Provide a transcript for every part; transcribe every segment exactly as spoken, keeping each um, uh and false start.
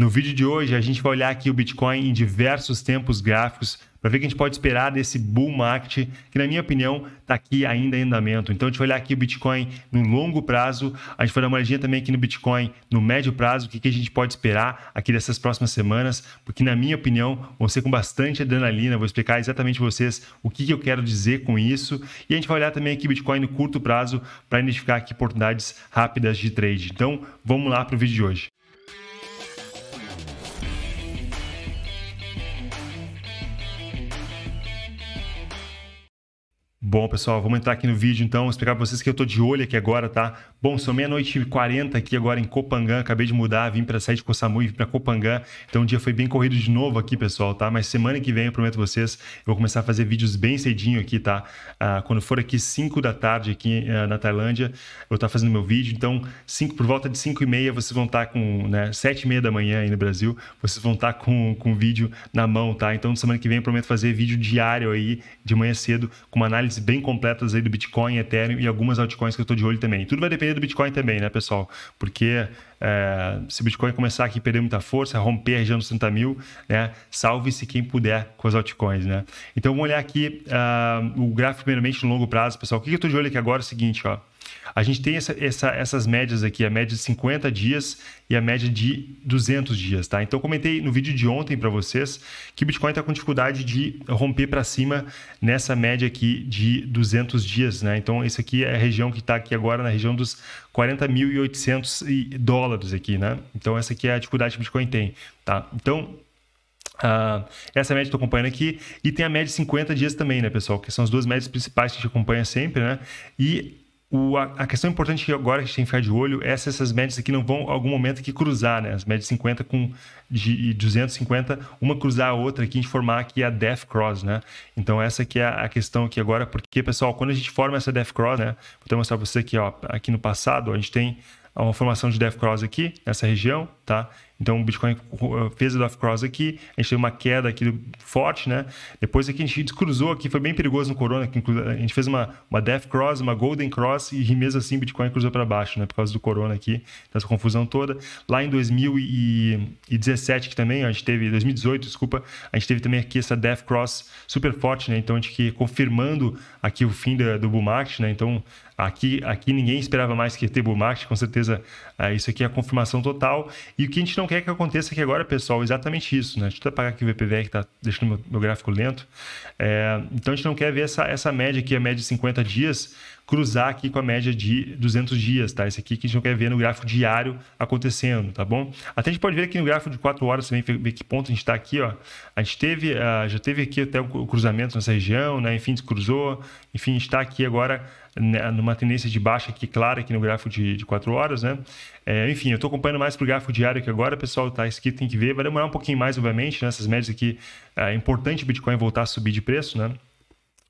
No vídeo de hoje, a gente vai olhar aqui o Bitcoin em diversos tempos gráficos para ver o que a gente pode esperar desse bull market, que na minha opinião está aqui ainda em andamento. Então a gente vai olhar aqui o Bitcoin no longo prazo, a gente vai dar uma olhadinha também aqui no Bitcoin no médio prazo, o que, que a gente pode esperar aqui dessas próximas semanas, porque na minha opinião vão ser com bastante adrenalina, vou explicar exatamente para vocês o que, que eu quero dizer com isso. E a gente vai olhar também aqui o Bitcoin no curto prazo para identificar aqui oportunidades rápidas de trade. Então vamos lá para o vídeo de hoje. Bom, pessoal, vamos entrar aqui no vídeo, então, explicar para vocês que eu tô de olho aqui agora, tá? Bom, são meia-noite e quarenta aqui agora em Copangã, acabei de mudar, vim para sair de Koh Samui e vim para Copangã, então o dia foi bem corrido de novo aqui, pessoal, tá? Mas semana que vem, eu prometo vocês, eu vou começar a fazer vídeos bem cedinho aqui, tá? Ah, quando for aqui cinco da tarde aqui ah, na Tailândia, eu vou estar tá fazendo meu vídeo, então cinco, por volta de cinco e meia vocês vão estar tá com, né, sete e meia da manhã aí no Brasil, vocês vão estar tá com, com o vídeo na mão, tá? Então semana que vem eu prometo fazer vídeo diário aí, de manhã cedo, com uma análise bem completas aí do Bitcoin, Ethereum e algumas altcoins que eu estou de olho também. Tudo vai depender do Bitcoin também, né, pessoal? Porque é, se o Bitcoin começar aqui a perder muita força, romper a região dos trinta mil, né, salve-se quem puder com as altcoins, né? Então, vamos olhar aqui uh, o gráfico primeiramente no longo prazo, pessoal. O que eu estou de olho aqui agora é o seguinte, ó. A gente tem essa, essa, essas médias aqui, a média de cinquenta dias e a média de duzentos dias, tá? Então, eu comentei no vídeo de ontem para vocês que o Bitcoin está com dificuldade de romper para cima nessa média aqui de duzentos dias, né? Então, isso aqui é a região que está aqui agora na região dos quarenta mil e oitocentos dólares aqui, né? Então, essa aqui é a dificuldade que o Bitcoin tem, tá? Então... Uh, essa média eu estou acompanhando aqui e tem a média de cinquenta dias também, né, pessoal? Que são as duas médias principais que a gente acompanha sempre, né? E... O, a, a questão importante que agora a gente tem que ficar de olho é se essas médias aqui não vão em algum momento que cruzar, né? As médias de cinquenta com de duzentos e cinquenta, uma cruzar a outra aqui, a gente formar aqui a Death Cross, né? Então essa aqui é a questão aqui agora, porque, pessoal, quando a gente forma essa Death Cross, né? Vou até mostrar pra você aqui, ó, aqui no passado, ó, a gente tem uma formação de Death Cross aqui, nessa região, tá? Então o Bitcoin fez a Death Cross aqui, a gente teve uma queda aqui forte, né? Depois aqui a gente descruzou aqui, foi bem perigoso no Corona, que a gente fez uma, uma Death Cross, uma Golden Cross e mesmo assim o Bitcoin cruzou para baixo, né? Por causa do Corona aqui, dessa confusão toda. Lá em dois mil e dezessete que também, ó, a gente teve, dois mil e dezoito, desculpa, a gente teve também aqui essa Death Cross super forte, né? Então a gente que confirmando aqui o fim da, do bull market, né? Então aqui, aqui ninguém esperava mais que ter bull market, com certeza isso aqui é a confirmação total. E o que a gente não quer que aconteça aqui agora, pessoal, exatamente isso, né? Deixa eu apagar aqui o V P V R que tá deixando meu, meu gráfico lento. É, então a gente não quer ver essa, essa média aqui, a média de cinquenta dias, cruzar aqui com a média de duzentos dias, tá? Esse aqui que a gente não quer ver no gráfico diário acontecendo, tá bom? Até a gente pode ver aqui no gráfico de quatro horas também, ver que ponto a gente tá aqui, ó. A gente teve, uh, já teve aqui até o cruzamento nessa região, né? Enfim, descruzou, enfim, a gente tá aqui agora numa tendência de baixa aqui, clara, aqui no gráfico de, de quatro horas, né? É, enfim, eu estou acompanhando mais para o gráfico diário aqui agora, pessoal, tá? Isso aqui tem que ver, vai demorar um pouquinho mais, obviamente, né? Essas médias aqui, é importante o Bitcoin voltar a subir de preço, né?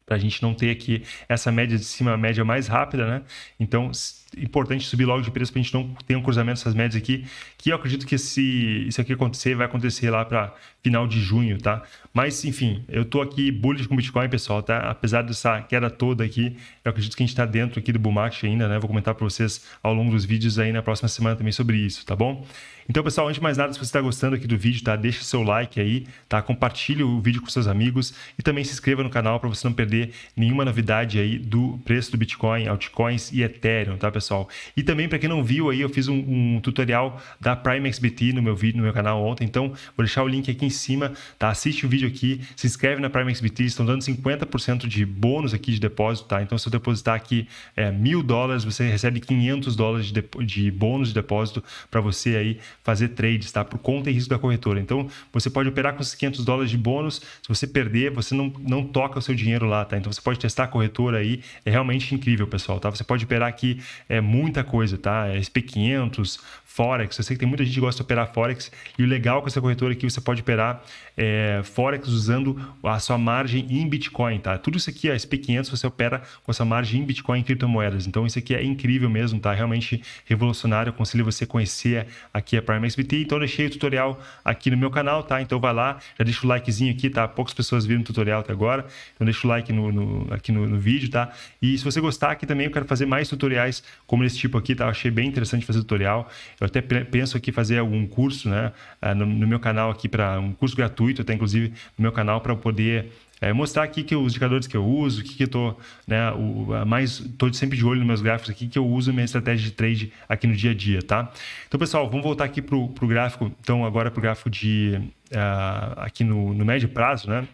Para a gente não ter aqui essa média de cima, a média mais rápida, né? Então, é importante subir logo de preço para a gente não ter um cruzamento dessas médias aqui, que eu acredito que se isso aqui acontecer, vai acontecer lá para final de junho, tá? Mas, enfim, eu tô aqui bullish com o Bitcoin, pessoal, tá? Apesar dessa queda toda aqui, eu acredito que a gente tá dentro aqui do bull market ainda, né? Vou comentar para vocês ao longo dos vídeos aí na próxima semana também sobre isso, tá bom? Então, pessoal, antes de mais nada, se você está gostando aqui do vídeo, tá? Deixa seu like aí, tá? Compartilhe o vídeo com seus amigos e também se inscreva no canal para você não perder nenhuma novidade aí do preço do Bitcoin, altcoins e Ethereum, tá, pessoal? E também, para quem não viu aí, eu fiz um, um tutorial da PrimeXBT no meu vídeo, no meu canal ontem, então vou deixar o link aqui em cima, tá? Assiste o vídeo aqui, se inscreve na PrimeXBT, estão dando cinquenta por cento de bônus aqui de depósito, tá? Então, se eu depositar aqui é, mil dólares, você recebe quinhentos dólares de, de bônus de depósito para você aí fazer trades, tá? Por conta e risco da corretora. Então, você pode operar com esses quinhentos dólares de bônus. Se você perder, você não, não toca o seu dinheiro lá, tá? Então, você pode testar a corretora aí. É realmente incrível, pessoal, tá? Você pode operar aqui é, muita coisa, tá? É, S P quinhentos, Forex. Eu sei que tem muita gente que gosta de operar Forex. E o legal com essa corretora é que você pode operar é, Forex usando a sua margem em Bitcoin, tá? Tudo isso aqui, a S P quinhentos, você opera com essa margem em Bitcoin e criptomoedas. Então, isso aqui é incrível mesmo, tá? Realmente revolucionário. Eu aconselho você conhecer aqui a PrimeXBT, então eu deixei o tutorial aqui no meu canal, tá? Então vai lá, já deixa o likezinho aqui, tá? Poucas pessoas viram o tutorial até agora, então deixa o like no, no, aqui no, no vídeo, tá? E se você gostar aqui também, eu quero fazer mais tutoriais como esse tipo aqui, tá? Eu achei bem interessante fazer tutorial, eu até penso aqui fazer algum curso, né, no, no meu canal aqui, para um curso gratuito, até inclusive no meu canal, para eu poder é, mostrar aqui que os indicadores que eu uso, que que eu tô, né, o, mais tô sempre de olho nos meus gráficos aqui, que eu uso minha estratégia de trade aqui no dia a dia, tá? Então, pessoal, vamos voltar aqui pro, pro gráfico, então agora pro gráfico de uh, aqui no, no médio prazo, né?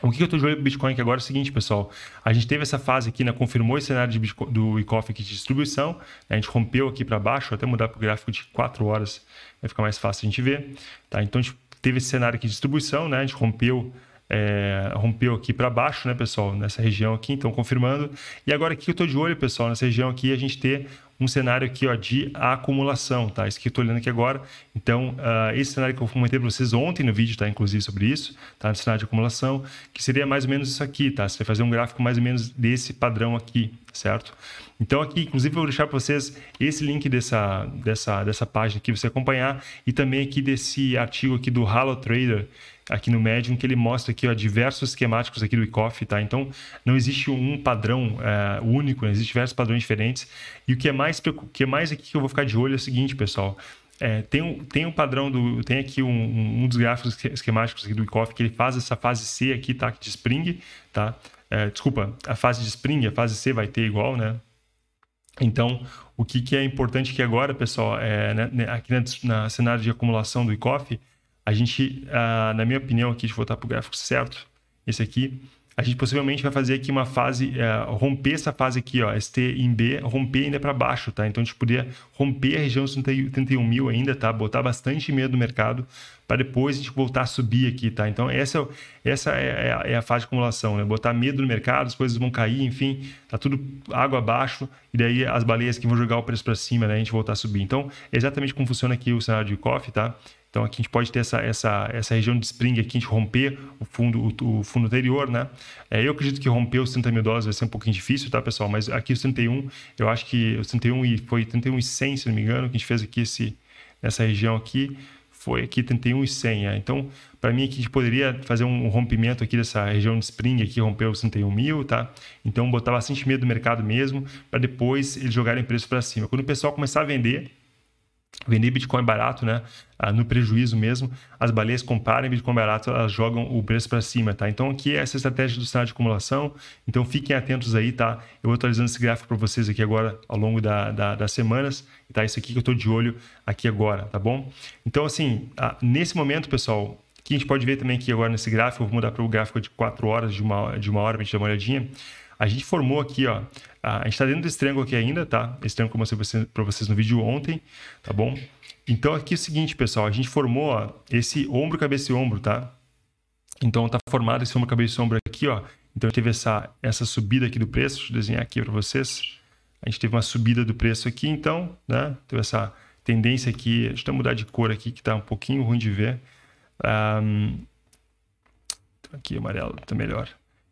O que eu estou de olho para o Bitcoin aqui agora é o seguinte, pessoal. A gente teve essa fase aqui, né? Confirmou esse cenário de Bitcoin, do I C O F aqui de distribuição. A gente rompeu aqui para baixo. Vou até mudar para o gráfico de quatro horas. Vai ficar mais fácil a gente ver. Tá? Então, a gente teve esse cenário aqui de distribuição, né? A gente rompeu, é, rompeu aqui para baixo, né, pessoal? Nessa região aqui, então, confirmando. E agora, o que eu estou de olho, pessoal? Nessa região aqui, a gente ter um cenário aqui, ó, de acumulação, tá? Isso que eu estou olhando aqui agora. Então, uh, esse cenário que eu comentei para vocês ontem no vídeo, tá? Inclusive sobre isso, tá? No cenário de acumulação, que seria mais ou menos isso aqui, tá? Você vai fazer um gráfico mais ou menos desse padrão aqui, certo? Então, aqui, inclusive, eu vou deixar para vocês esse link dessa, dessa, dessa página aqui, você acompanhar, e também aqui desse artigo aqui do Halo Trader, aqui no Medium, que ele mostra aqui, ó, diversos esquemáticos aqui do I C O F, tá? Então, não existe um padrão é, único, né? Existem diversos padrões diferentes, e o que é mais O que mais aqui que eu vou ficar de olho é o seguinte, pessoal. É, tem, um, tem um padrão, do tem aqui um, um dos gráficos esquemáticos aqui do I C O F, que ele faz essa fase C aqui, tá? De Spring, tá? É, desculpa, a fase de Spring, a fase C vai ter igual, né? Então, o que, que é importante aqui agora, pessoal, é, né, aqui na, na cenário de acumulação do I C O F, a gente, ah, na minha opinião aqui, deixa eu voltar para o gráfico certo, esse aqui, a gente possivelmente vai fazer aqui uma fase, é, romper essa fase aqui, ó, S T em B, romper ainda para baixo, tá? Então, a gente poderia romper a região dos trinta e um mil ainda, tá? Botar bastante medo no mercado para depois a gente voltar a subir aqui, tá? Então, essa, essa é, a, é a fase de acumulação, né? Botar medo no mercado, as coisas vão cair, enfim, tá tudo água abaixo e daí as baleias que vão jogar o preço para cima, né? A gente voltar a subir. Então, é exatamente como funciona aqui o cenário de Wyckoff, tá? Então, aqui a gente pode ter essa, essa, essa região de Spring aqui, a gente romper o fundo, o, o fundo anterior, né? É, eu acredito que romper os trinta mil dólares vai ser um pouquinho difícil, tá, pessoal? Mas aqui os trinta e um, eu acho que os trinta e um e foi trinta e um e cem, se não me engano, que a gente fez aqui esse, nessa região aqui, foi aqui trinta e um e cem, é. Então, para mim aqui a gente poderia fazer um rompimento aqui dessa região de Spring aqui, romper os trinta e um mil, tá? Então, botar bastante medo no mercado mesmo, para depois eles jogarem preço para cima. Quando o pessoal começar a vender... Vender Bitcoin barato, né? Ah, no prejuízo mesmo, as baleias comprarem Bitcoin barato, elas jogam o preço para cima, tá? Então, aqui é essa estratégia do cenário de acumulação. Então, fiquem atentos aí, tá? Eu vou atualizando esse gráfico para vocês aqui agora ao longo da, da, das semanas, tá? Isso aqui que eu tô de olho aqui agora, tá bom? Então, assim, nesse momento, pessoal, que a gente pode ver também aqui agora nesse gráfico, eu vou mudar para o gráfico de quatro horas, de uma, de uma hora, para a gente dar uma olhadinha. A gente formou aqui, ó, a gente está dentro desse triângulo aqui ainda, tá? Esse triângulo que eu mostrei para vocês no vídeo ontem, tá bom? Então, aqui é o seguinte, pessoal, a gente formou, ó, esse ombro, cabeça e ombro, tá? Então, tá formado esse ombro, cabeça e ombro aqui, ó. Então, a gente teve essa, essa subida aqui do preço, deixa eu desenhar aqui para vocês. A gente teve uma subida do preço aqui, então, né? Teve essa tendência aqui, deixa eu mudar de cor aqui, que tá um pouquinho ruim de ver. Um, aqui, amarelo, tá melhor.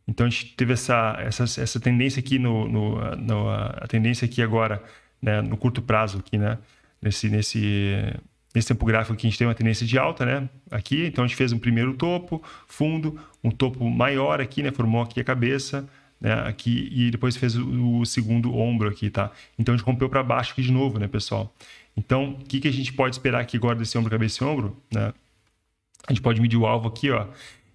Então, a gente teve essa, essa, essa tendência aqui, no, no, no, a tendência aqui agora, né, no curto prazo aqui, né, nesse, nesse, nesse tempo gráfico aqui, a gente tem uma tendência de alta, né, aqui. Então, a gente fez um primeiro topo, fundo, um topo maior aqui, né, formou aqui a cabeça, né, aqui, e depois fez o, o segundo ombro aqui, tá? Então, a gente rompeu para baixo aqui de novo, né, pessoal? Então, o que, que a gente pode esperar aqui agora desse ombro, cabeça e ombro, né? A gente pode medir o alvo aqui, ó.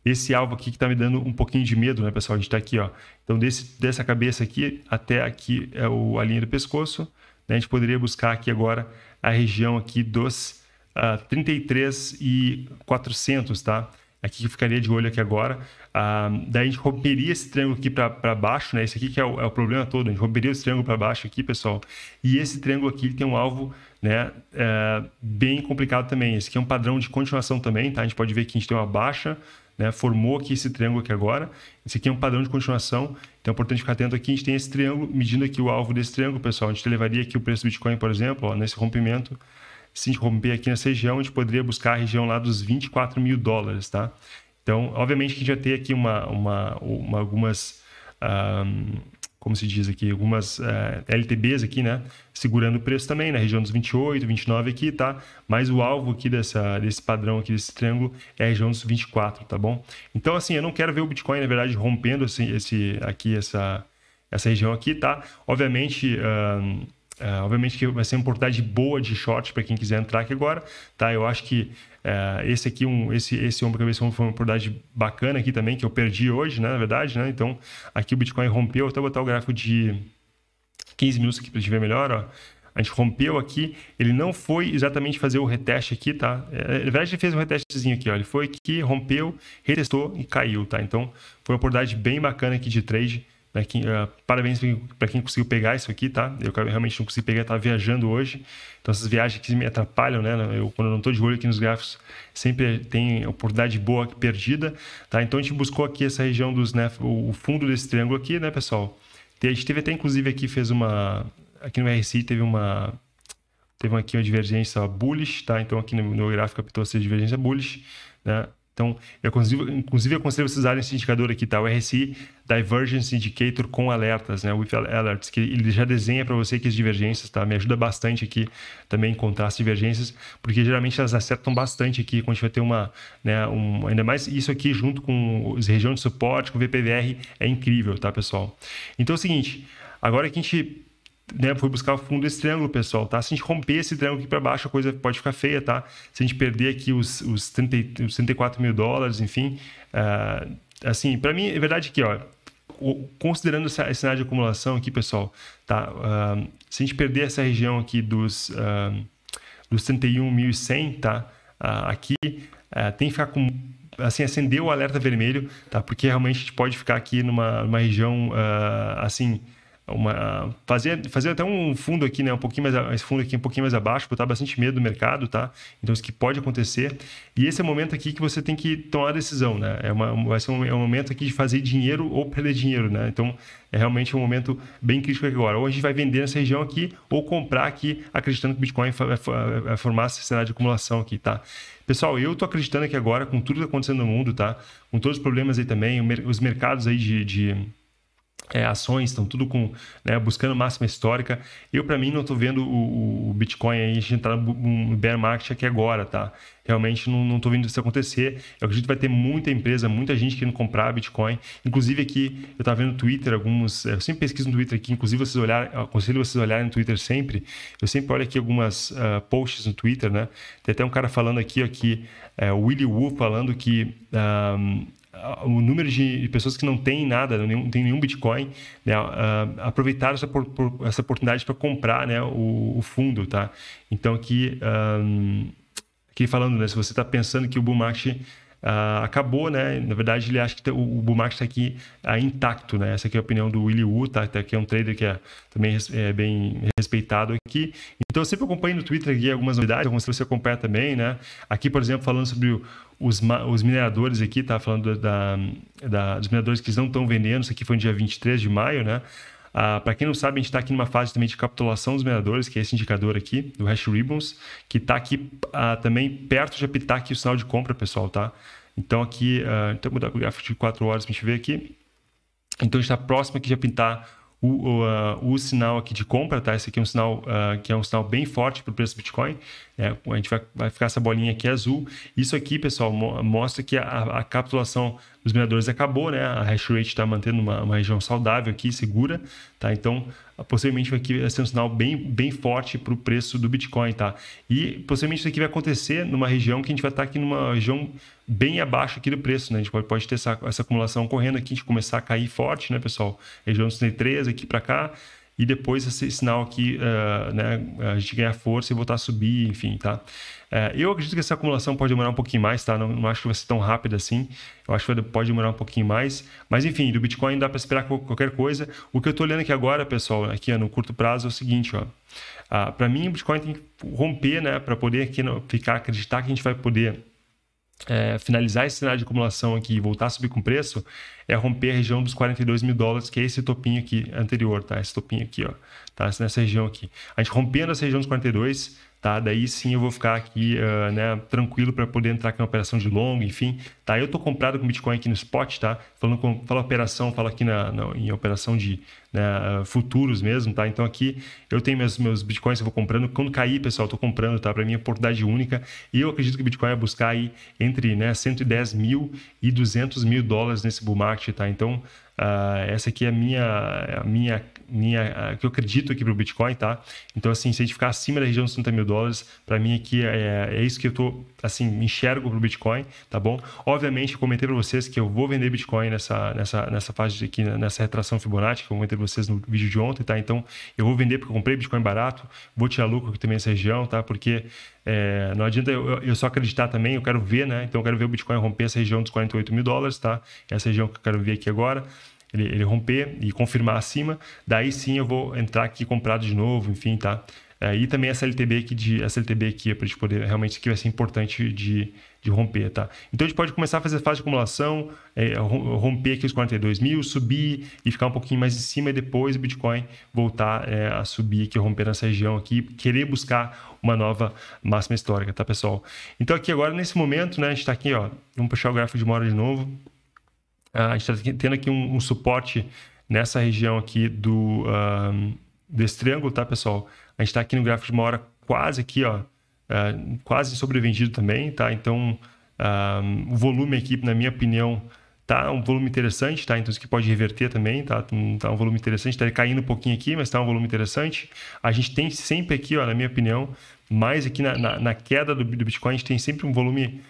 Esse alvo aqui que tá me dando um pouquinho de medo, né, pessoal? A gente tá aqui, ó. Então, desse, dessa cabeça aqui até aqui é o, a linha do pescoço, né? A gente poderia buscar aqui agora a região aqui dos uh, trinta e três mil e quatrocentos, tá? Aqui que ficaria de olho aqui agora. Uh, daí a gente romperia esse triângulo aqui para baixo, né? Esse aqui que é o, é o problema todo. A gente romperia esse triângulo para baixo aqui, pessoal. E esse triângulo aqui tem um alvo, né, uh, bem complicado também. Esse aqui é um padrão de continuação também, tá? A gente pode ver que a gente tem uma baixa, né, formou aqui esse triângulo aqui agora. Esse aqui é um padrão de continuação, então é importante ficar atento aqui. A gente tem esse triângulo, medindo aqui o alvo desse triângulo, pessoal. A gente levaria aqui o preço do Bitcoin, por exemplo, ó, nesse rompimento. Se a gente romper aqui nessa região, a gente poderia buscar a região lá dos vinte e quatro mil dólares, tá? Então, obviamente que a gente vai ter aqui uma, uma, uma algumas... Um, como se diz aqui, algumas uh, L T Bs aqui, né, segurando o preço também na região dos vinte e oito, vinte e nove aqui, tá? Mas o alvo aqui dessa, desse padrão aqui, desse triângulo, é a região dos vinte e quatro, tá bom? Então, assim, eu não quero ver o Bitcoin, na verdade, rompendo assim, esse, aqui, essa, essa região aqui, tá? Obviamente, uh, Uh, obviamente que vai ser uma oportunidade boa de short para quem quiser entrar aqui agora, tá? Eu acho que uh, esse aqui, um, esse, esse ombro cabeça foi uma oportunidade bacana aqui também, que eu perdi hoje, né? Na verdade, né? Então, aqui o Bitcoin rompeu, até botar o gráfico de quinze minutos aqui para a gente ver melhor, ó. A gente rompeu aqui, ele não foi exatamente fazer o reteste aqui, tá? Na verdade, ele fez um retestezinho aqui, ó. Ele foi aqui, rompeu, retestou e caiu, tá? Então, foi uma oportunidade bem bacana aqui de trade. Aqui, uh, parabéns para quem conseguiu pegar isso aqui, tá? Eu realmente não consegui pegar, estava viajando hoje. Então, essas viagens aqui me atrapalham, né? Eu, quando eu não estou de olho aqui nos gráficos, sempre tem oportunidade boa perdida, tá? Então, a gente buscou aqui essa região dos, né? O fundo desse triângulo aqui, né, pessoal? A gente teve até, inclusive, aqui fez uma... Aqui no R S I teve uma... Teve aqui uma divergência bullish, tá? Então, aqui no meu gráfico apitou essa divergência bullish, né? Então, eu consigo, inclusive, eu aconselho vocês usarem esse indicador aqui, tá? O R S I Divergence Indicator com alertas, né? With Alerts, que ele já desenha para você que as divergências, tá? Me ajuda bastante aqui também a encontrar as divergências, porque geralmente elas acertam bastante aqui, quando a gente vai ter uma, né? Um, ainda mais isso aqui junto com as regiões de suporte, com o V P V R, é incrível, tá, pessoal? Então, é o seguinte, agora que a gente... Né, foi buscar o fundo desse triângulo, pessoal, tá? Se a gente romper esse triângulo aqui para baixo, a coisa pode ficar feia, tá? Se a gente perder aqui os, os, trinta, os trinta e quatro mil dólares, enfim, uh, assim, para mim, é verdade que, ó, considerando esse cenário de acumulação aqui, pessoal, tá? Uh, se a gente perder essa região aqui dos, uh, dos trinta e um mil e cem, tá? Uh, aqui, uh, tem que ficar com... assim, acender o alerta vermelho, tá? Porque realmente a gente pode ficar aqui numa, numa região, uh, assim... Uma, fazer, fazer até um fundo aqui, né? Um pouquinho mais, esse fundo aqui um pouquinho mais abaixo, botar bastante medo do mercado, tá? Então, isso que pode acontecer. E esse é o momento aqui que você tem que tomar a decisão, né? É, uma, vai ser um, é um momento aqui de fazer dinheiro ou perder dinheiro, né? Então, é realmente um momento bem crítico aqui agora. Ou a gente vai vender nessa região aqui, ou comprar aqui, acreditando que o Bitcoin vai formar esse cenário de acumulação aqui, tá? Pessoal, eu tô acreditando aqui agora, com tudo que tá acontecendo no mundo, tá? Com todos os problemas aí também, os mercados aí de... de É, ações estão tudo com, né, buscando máxima histórica. Eu, para mim, não estou vendo o, o Bitcoin aí, a gente entrar no bear market aqui agora, tá? Realmente não estou vendo isso acontecer. Eu acredito que vai ter muita empresa, muita gente querendo comprar Bitcoin. Inclusive aqui, eu estava vendo no Twitter alguns... Eu sempre pesquiso no Twitter aqui, inclusive vocês olharem, aconselho vocês olharem no Twitter sempre. Eu sempre olho aqui algumas uh, posts no Twitter, né? Tem até um cara falando aqui, ó, que, é, o Willy Woo falando que... Um, o número de pessoas que não tem nada, não tem nenhum Bitcoin, né, uh, aproveitaram essa, por, por, essa oportunidade para comprar, né, o, o fundo, tá? Então, aqui, um, aqui falando, né, se você está pensando que o bull market uh, acabou, né, na verdade, ele acha que o, o bull market está aqui uh, intacto, né? Essa aqui é a opinião do Willy Woo, tá? Que é um trader que é também é bem respeitado aqui. Então, eu sempre acompanho no Twitter aqui algumas novidades, algumas que você acompanha também, né? Aqui, por exemplo, falando sobre o Os, os mineradores aqui, tá? Falando da, da, dos mineradores que não estão vendendo, isso aqui foi no dia vinte e três de maio, né? Ah, para quem não sabe, a gente está aqui numa fase também de capitulação dos mineradores, que é esse indicador aqui, do Hash Ribbons, que está aqui ah, também perto de apitar aqui o sinal de compra, pessoal, tá? Então aqui, ah, então vou mudar o gráfico de quatro horas para a gente ver aqui. Então a gente está próximo aqui de apitar o, o, uh, o sinal aqui de compra, tá? Esse aqui é um sinal uh, que é um sinal bem forte para o preço do Bitcoin. É, a gente vai, vai ficar essa bolinha aqui azul. Isso aqui, pessoal, mo mostra que a, a capitulação dos mineradores acabou, né? A hash rate está mantendo uma, uma região saudável aqui, segura, tá? Então, possivelmente aqui vai ser um sinal bem, bem forte para o preço do Bitcoin, tá? E possivelmente isso aqui vai acontecer numa região que a gente vai estar tá aqui numa região bem abaixo aqui do preço, né? A gente pode, pode ter essa, essa acumulação correndo aqui, a gente começar a cair forte, né, pessoal? Região dos trinta e três aqui para cá. E depois esse sinal aqui, uh, né, a gente ganhar força e voltar a subir, enfim, tá? Uh, eu acredito que essa acumulação pode demorar um pouquinho mais, tá? Não, não acho que vai ser tão rápida assim. Eu acho que pode demorar um pouquinho mais. Mas, enfim, do Bitcoin dá para esperar qualquer coisa. O que eu tô olhando aqui agora, pessoal, aqui ó, no curto prazo, é o seguinte, ó. Uh, para mim, o Bitcoin tem que romper, né? Para poder aqui ficar, acreditar que a gente vai poder... É, finalizar esse cenário de acumulação aqui e voltar a subir com preço, é romper a região dos quarenta e dois mil dólares, que é esse topinho aqui anterior, tá? Esse topinho aqui, ó, tá? Nessa região aqui. A gente rompendo essa região dos quarenta e dois, tá? Daí sim eu vou ficar aqui, uh, né, tranquilo para poder entrar com uma operação de longo, enfim, tá? Eu tô comprado com Bitcoin aqui no spot, tá? Falando com, fala operação, fala aqui na, na, em operação de né, futuros mesmo, tá? Então aqui eu tenho meus, meus bitcoins que eu vou comprando. Quando cair, pessoal, eu tô comprando, tá? Para mim é oportunidade única. E eu acredito que o Bitcoin vai buscar aí entre, né, cento e dez mil e duzentos mil dólares nesse bull market, tá? Então uh, essa aqui é a minha, a minha, minha a que eu acredito aqui para o Bitcoin, tá? Então assim, se a gente ficar acima da região dos trinta mil dólares, para mim aqui é, é isso que eu tô, assim, enxergo para o Bitcoin, tá bom? Obviamente, eu comentei para vocês que eu vou vender Bitcoin nessa, nessa, nessa fase aqui, nessa retração Fibonacci, que eu comentei para vocês no vídeo de ontem, tá? Então eu vou vender porque eu comprei Bitcoin barato, vou tirar lucro aqui também nessa região, tá? Porque é, não adianta eu, eu só acreditar também, eu quero ver, né? Então eu quero ver o Bitcoin romper essa região dos quarenta e oito mil dólares, tá? Essa região que eu quero ver aqui agora, ele, ele romper e confirmar acima, daí sim eu vou entrar aqui comprado de novo, enfim, tá? É, e também essa L T B aqui, de, essa L T B aqui, para a gente poder, realmente isso aqui vai ser importante de, de romper, tá? Então a gente pode começar a fazer fase de acumulação, é, romper aqui os quarenta e dois mil, subir e ficar um pouquinho mais em cima e depois o Bitcoin voltar é, a subir aqui, romper nessa região aqui, querer buscar uma nova máxima histórica, tá, pessoal? Então aqui agora, nesse momento, né, a gente está aqui, ó, vamos puxar o gráfico de uma hora de novo, ah, a gente está tendo aqui um, um suporte nessa região aqui do... Um, desse triângulo, tá, pessoal? A gente tá aqui no gráfico de uma hora quase aqui, ó, uh, quase sobrevendido também, tá? Então, uh, o volume aqui, na minha opinião, tá um volume interessante, tá? Então, isso aqui pode reverter também, tá? Tá um volume interessante, tá caindo um pouquinho aqui, mas tá um volume interessante. A gente tem sempre aqui, ó, na minha opinião, mais aqui na, na, na queda do, do Bitcoin, a gente tem sempre um volume,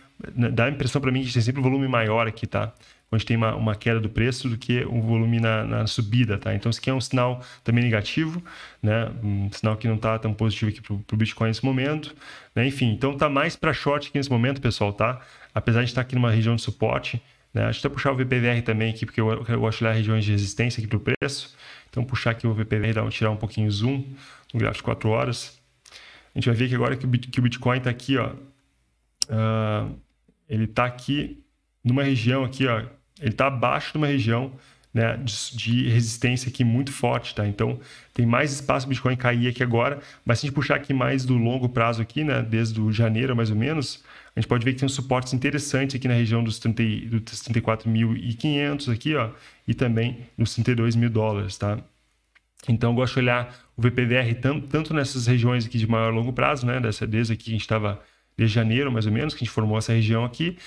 dá a impressão para mim que a gente tem sempre um volume maior aqui, tá? Quando a gente tem uma, uma queda do preço do que um volume na, na subida, tá? Então, isso aqui é um sinal também negativo, né? Um sinal que não tá tão positivo aqui pro, pro Bitcoin nesse momento, né? Enfim, então tá mais para short aqui nesse momento, pessoal, tá? Apesar de estar aqui numa região de suporte, né? Deixa eu puxar o V P V R também aqui, porque eu, eu gosto de olhar regiões de resistência aqui pro preço. Então, puxar aqui o V P V R, dar um, tirar um pouquinho o zoom no gráfico de quatro horas. A gente vai ver que agora que o, que o Bitcoin tá aqui, ó. Uh, ele tá aqui numa região aqui, ó, ele está abaixo de uma região, né, de, de resistência aqui muito forte, tá? Então, tem mais espaço para o Bitcoin cair aqui agora, mas se a gente puxar aqui mais do longo prazo aqui, né, desde o janeiro mais ou menos, a gente pode ver que tem uns suportes interessantes aqui na região dos, dos trinta e quatro mil e quinhentos aqui, ó, e também nos trinta e dois mil dólares, tá? Então, eu gosto de olhar o V P V R tam, tanto nessas regiões aqui de maior longo prazo, né, dessa, desde aqui que a gente estava, desde janeiro mais ou menos, que a gente formou essa região aqui,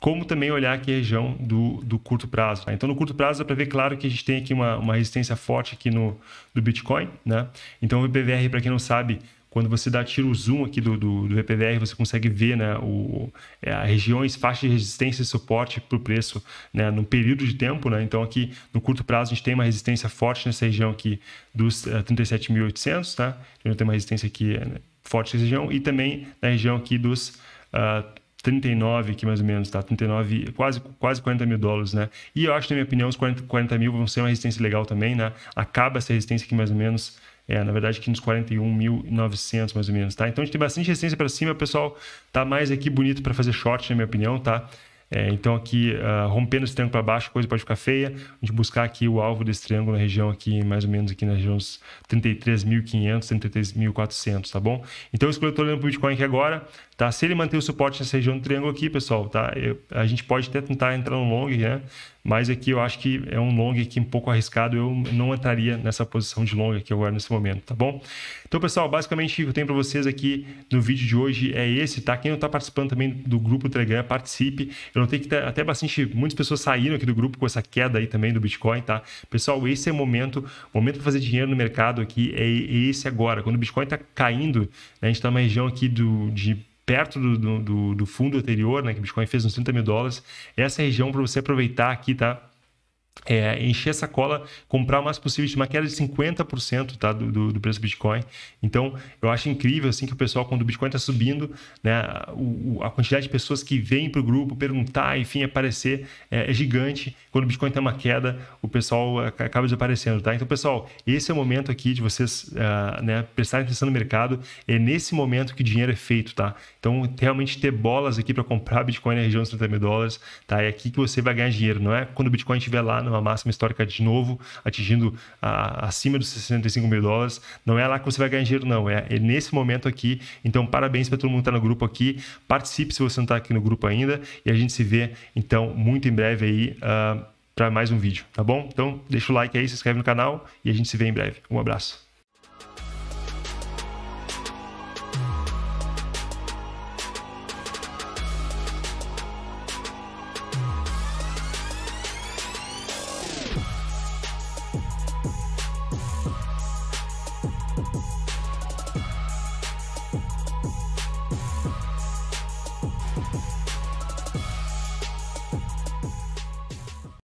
como também olhar aqui a região do, do curto prazo. Então, no curto prazo, dá para ver, claro, que a gente tem aqui uma, uma resistência forte aqui no do Bitcoin, né? Então, o V P V R, para quem não sabe, quando você dá tiro zoom aqui do, do, do V P V R, você consegue ver, né, o, é, regiões, faixas de resistência e suporte para o preço, né, num período de tempo, né? Então, aqui no curto prazo, a gente tem uma resistência forte nessa região aqui dos uh, trinta e sete mil e oitocentos, tá? A gente tem uma resistência aqui, né, forte nessa região e também na região aqui dos... Uh, trinta e nove aqui mais ou menos, tá? trinta e nove, quase, quase quarenta mil dólares, né? E eu acho, na minha opinião, os quarenta mil vão ser uma resistência legal também, né? Acaba essa resistência aqui mais ou menos, é, na verdade, aqui nos quarenta e um mil e novecentos mais ou menos, tá? Então, a gente tem bastante resistência para cima, pessoal, tá mais aqui bonito para fazer short, na minha opinião, tá? É, então, aqui, uh, rompendo esse triângulo para baixo, a coisa pode ficar feia. A gente buscar aqui o alvo desse triângulo na região aqui, mais ou menos aqui na região dos trinta e três mil e quinhentos, trinta e três mil e quatrocentos, tá bom? Então, eu estou olhando para o Bitcoin aqui agora, tá? Se ele manter o suporte nessa região do triângulo aqui, pessoal, tá? Eu, a gente pode até tentar entrar no long, né? Mas aqui eu acho que é um long aqui um pouco arriscado, eu não entraria nessa posição de long aqui agora nesse momento, tá bom? Então, pessoal, basicamente o que eu tenho para vocês aqui no vídeo de hoje é esse, tá? Quem não está participando também do grupo do Telegram, participe. Eu notei que até bastante, muitas pessoas saíram aqui do grupo com essa queda aí também do Bitcoin, tá? Pessoal, esse é o momento, o momento para fazer dinheiro no mercado aqui é esse agora. Quando o Bitcoin está caindo, né, a gente está numa região aqui do, de... perto do, do, do fundo anterior, né, que o Bitcoin fez uns trinta mil dólares, essa região para você aproveitar aqui, tá? É, encher a sacola, comprar o mais possível de uma queda de cinquenta por cento, tá, do, do, do preço do Bitcoin. Então, eu acho incrível assim que o pessoal, quando o Bitcoin está subindo, né, o, a quantidade de pessoas que vêm para o grupo perguntar, enfim, aparecer é, é gigante. Quando o Bitcoin tem uma queda, o pessoal acaba desaparecendo, tá? Então, pessoal, esse é o momento aqui de vocês uh, né, prestarem atenção no mercado. É nesse momento que o dinheiro é feito, tá? Então, realmente ter bolas aqui para comprar Bitcoin na região dos trinta mil dólares, tá? É aqui que você vai ganhar dinheiro, não é quando o Bitcoin estiver lá numa máxima histórica de novo, atingindo a, acima dos sessenta e cinco mil dólares. Não é lá que você vai ganhar dinheiro, não. É, é nesse momento aqui. Então, parabéns para todo mundo que está no grupo aqui. Participe se você não está aqui no grupo ainda. E a gente se vê, então, muito em breve aí, uh, para mais um vídeo, tá bom? Então, deixa o like aí, se inscreve no canal e a gente se vê em breve. Um abraço.